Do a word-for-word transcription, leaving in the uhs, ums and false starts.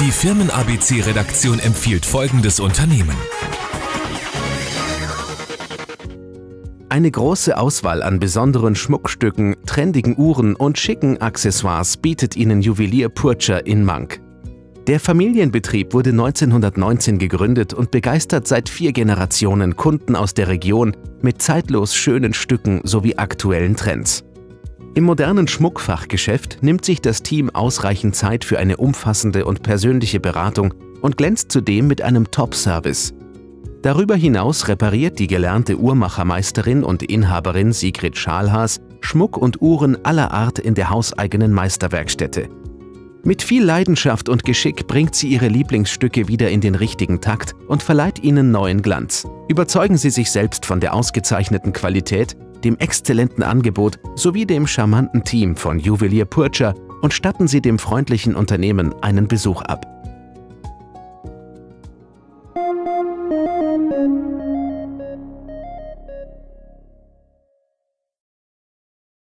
Die Firmen-A B C-Redaktion empfiehlt folgendes Unternehmen. Eine große Auswahl an besonderen Schmuckstücken, trendigen Uhren und schicken Accessoires bietet Ihnen Juwelier Purtscher in Mank. Der Familienbetrieb wurde neunzehnhundertneunzehn gegründet und begeistert seit vier Generationen Kunden aus der Region mit zeitlos schönen Stücken sowie aktuellen Trends. Im modernen Schmuckfachgeschäft nimmt sich das Team ausreichend Zeit für eine umfassende und persönliche Beratung und glänzt zudem mit einem Top-Service. Darüber hinaus repariert die gelernte Uhrmachermeisterin und Inhaberin Sigrid Schalhas Schmuck und Uhren aller Art in der hauseigenen Meisterwerkstätte. Mit viel Leidenschaft und Geschick bringt sie ihre Lieblingsstücke wieder in den richtigen Takt und verleiht ihnen neuen Glanz. Überzeugen Sie sich selbst von der ausgezeichneten Qualität, dem exzellenten Angebot sowie dem charmanten Team von Juwelier Purtscher und statten Sie dem freundlichen Unternehmen einen Besuch ab.